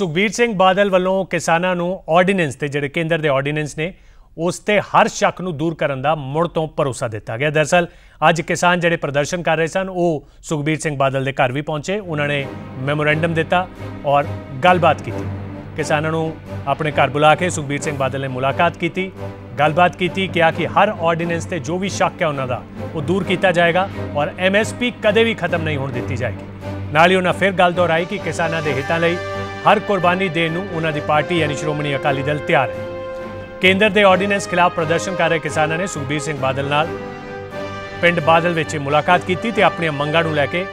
सुखबीर सिंह बादल वालों किसानों को ऑर्डीनेंस से जिहड़े केंद्र के ऑर्डीनेंस ने उसते हर शक नूं दूर करने का मुड़ तो भरोसा दिता गया। दरअसल अज किसान जिहड़े प्रदर्शन कर रहे सन वो सुखबीर सिंह बादल के घर भी पहुंचे, उन्होंने मैमोरेंडम दिता और गलबात की। किसानों को अपने घर बुला के सुखबीर सिंह बादल ने मुलाकात की, गलबात की, कहा कि हर ऑर्डीनेंस से जो भी शक है उन्होंने वो दूर किया जाएगा और MSP कदे भी खत्म नहीं होने दी जाएगी। नाल ही उन्हें फिर गल दोहराई कि किसानों के हितों लई हर कुर्बानी देण नूं उन्हां दी पार्टी यानी श्रोमणी अकाली दल तैयार है। केंद्र के ऑर्डीनेंस खिलाफ प्रदर्शन कर रहे किसानों ने सुखबीर सिंह बादल नाल पिंड बादल विच मुलाकात की ते अपनी मंगां नूं लैके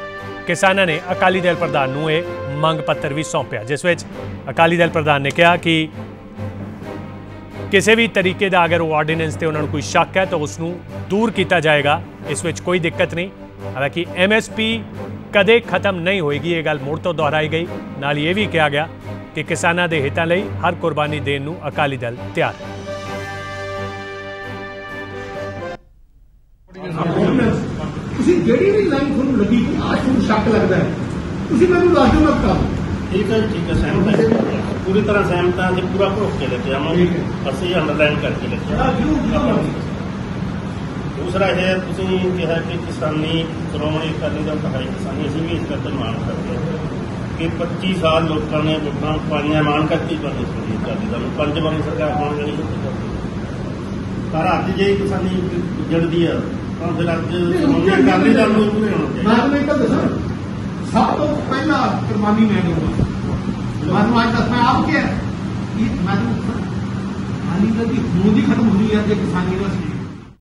किसानों ने अकाली दल प्रधान नूं ये मंग पत्र भी सौंपिया, जिस विच अकाली दल प्रधान ने कहा कि किसी भी तरीके का अगर ऑर्डीनेंस ते उन्होंने कोई शक है तो उसनूं दूर किया जाएगा, इस विच कोई दिक्कत नहीं। हालांकि MSP कदे खत्म नहीं होएगी, ये गल मुड़ तो दोहराई गई। नाल ये भी कहा गया कि किसानों के हितों लई हर कुर्बानी देण नूं अकाली दल तैयार है। पूरी तरह सहमत हैं, पूरा भरोस के लेके असं अंडरलाइन करके लेके। दूसरा है कि किसानी श्रोमणी अकाली दल का है किसानी अभी भी इस करते मांग करते हैं कि 25 साल लोगों ने वोटा पाइया मांग करती बनी श्रोमणी अकाली दल पंज बारी सरकार मान जानी शुरू पर अज जे किसानी बिगड़ती है तो फिर अज श्रोमणी अकाली दल में पूरे होना सब तो पहला कुर्बानी मैं मैं आप क्या है अकाली दल की होंद ही खत्म होनी है जो किसानी का